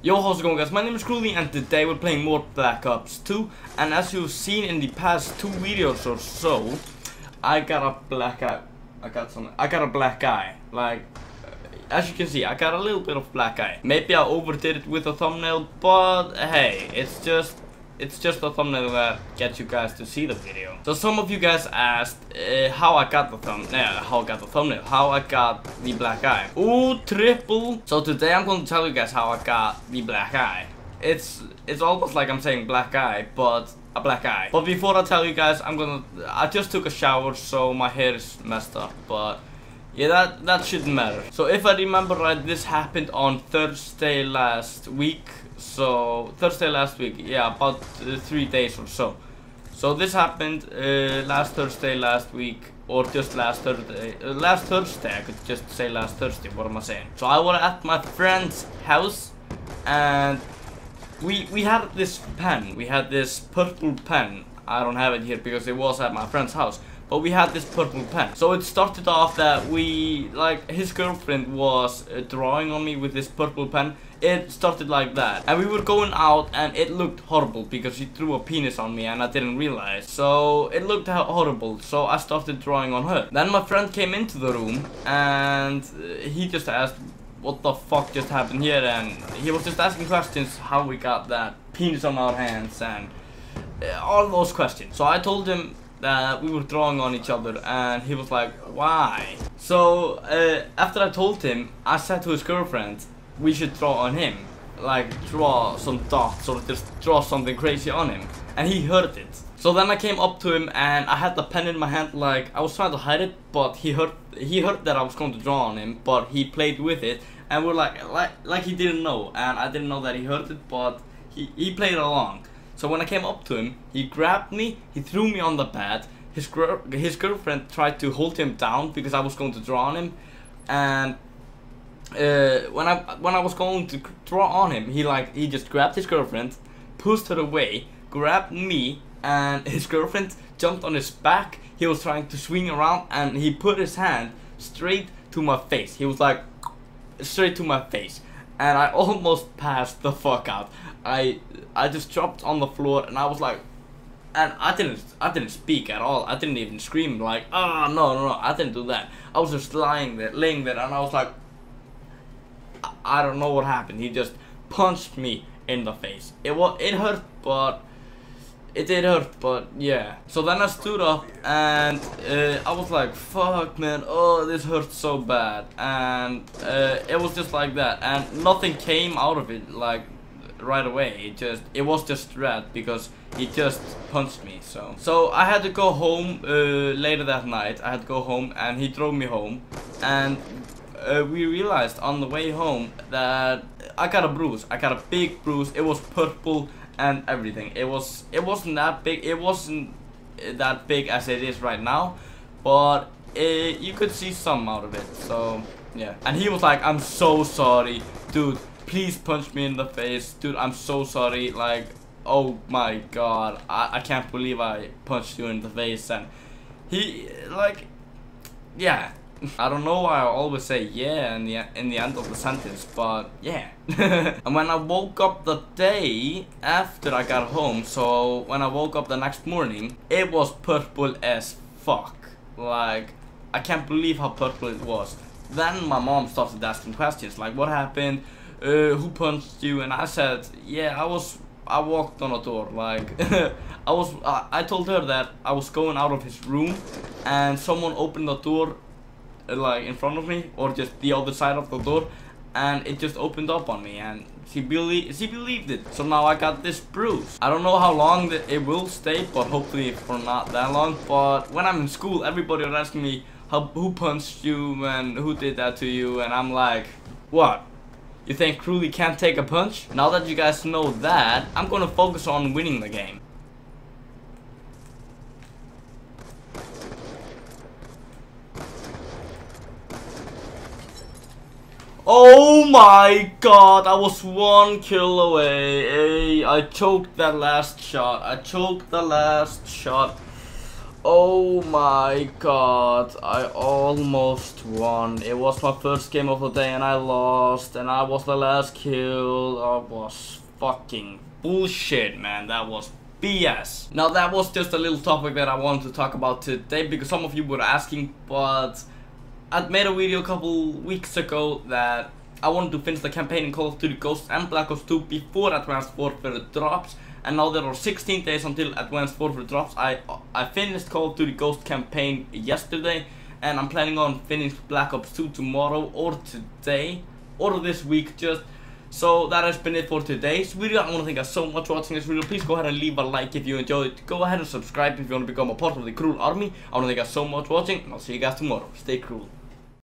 Yo, how's it going, guys? My name is Crulee and today we're playing more Black Ops 2, and as you've seen in the past two videos or so, I got a black eye. I got a black eye. Like, as you can see, I got a little bit of black eye. Maybe I overdid it with a thumbnail, but hey, it's just a thumbnail that gets you guys to see the video. So some of you guys asked how I got the thumbnail, how I got the black eye. Ooh, triple. So today I'm going to tell you guys how I got the black eye. It's almost like I'm saying black eye, but a black eye. But before I tell you guys, I just took a shower, so my hair is messed up, but yeah, that shouldn't matter. So if I remember right, this happened on Thursday last week. So Thursday last week, yeah, about 3 days or so. So this happened last Thursday last week, or just last Thursday. Last Thursday, I could just say last Thursday. What am I saying? So I was at my friend's house, and we had this pen. We had this purple pen. I don't have it here because it was at my friend's house. But we had this purple pen. So it started off that his girlfriend was drawing on me with this purple pen. It started like that. And we were going out and it looked horrible because she threw a penis on me and I didn't realize. So it looked horrible. So I started drawing on her. Then my friend came into the room and he just asked, what the fuck just happened here? And he was just asking questions how we got that penis on our hands and all those questions. So I told him that we were drawing on each other, and he was like, why? So after I told him, I said to his girlfriend, we should draw on him, like draw some dots or just draw something crazy on him, and he heard it. So then I came up to him and I had the pen in my hand, like I was trying to hide it, but he heard that I was going to draw on him, but he played with it and we're like he didn't know, and I didn't know that he heard it, but he played along. So when I came up to him, he grabbed me, he threw me on the bed, his girlfriend tried to hold him down because I was going to draw on him, and when I was going to draw on him, he just grabbed his girlfriend, pushed her away, grabbed me, and his girlfriend jumped on his back. He was trying to swing around and he put his hand straight to my face. He was like, straight to my face. And I almost passed the fuck out. I just dropped on the floor and I was like, and I didn't speak at all. I didn't even scream like, ah, oh, no, I didn't do that. I was just laying there, and I was like, I don't know what happened. He just punched me in the face. It hurt, but it did hurt, but yeah. So then I stood up and I was like, fuck, man, oh, this hurts so bad. And it was just like that, and nothing came out of it like right away. It was just red because he just punched me. So I had to go home later that night. I had to go home and he drove me home, and we realized on the way home that I got a bruise. I got a big bruise. It was purple and everything. It wasn't that big. It wasn't that big as it is right now, but you could see some out of it. So yeah. And he was like, I'm so sorry, dude, please punch me in the face, dude, I'm so sorry, like, oh my god, I can't believe I punched you in the face. And he, like, yeah, I don't know why I always say yeah in the end of the sentence, but yeah. And when I woke up the day after I got home, so when I woke up the next morning, it was purple as fuck. Like, I can't believe how purple it was. Then my mom started asking questions like, what happened, who punched you? And I said, yeah, I walked on a door, like, I told her that I was going out of his room and someone opened the door, like in front of me, or just the other side of the door, and it just opened up on me, and she believed it. So now I got this bruise. I don't know how long it will stay, but hopefully for not that long. But when I'm in school, everybody would ask me, who punched you and who did that to you? And I'm like, what? You think Crulee can't take a punch? Now that you guys know that, I'm gonna focus on winning the game. Oh my god, I was 1 kill away. I choked that last shot. Oh my god, I almost won. It was my first game of the day and I lost, and I was the last kill. That was fucking bullshit, man. That was BS. Now that was just a little topic that I wanted to talk about today because some of you were asking, but I'd made a video a couple weeks ago that I wanted to finish the campaign in Call of Duty Ghosts and Black Ops 2 before Advanced Warfare drops, and now there are 16 days until Advanced Warfare drops. I finished Call of Duty Ghost campaign yesterday, and I'm planning on finishing Black Ops 2 tomorrow or today or this week just. So that has been it for today's video. I want to thank you guys so much for watching this video. Please go ahead and leave a like if you enjoyed it. Go ahead and subscribe if you want to become a part of the Crulee army. I want to thank you guys so much for watching, and I'll see you guys tomorrow. Stay Crulee.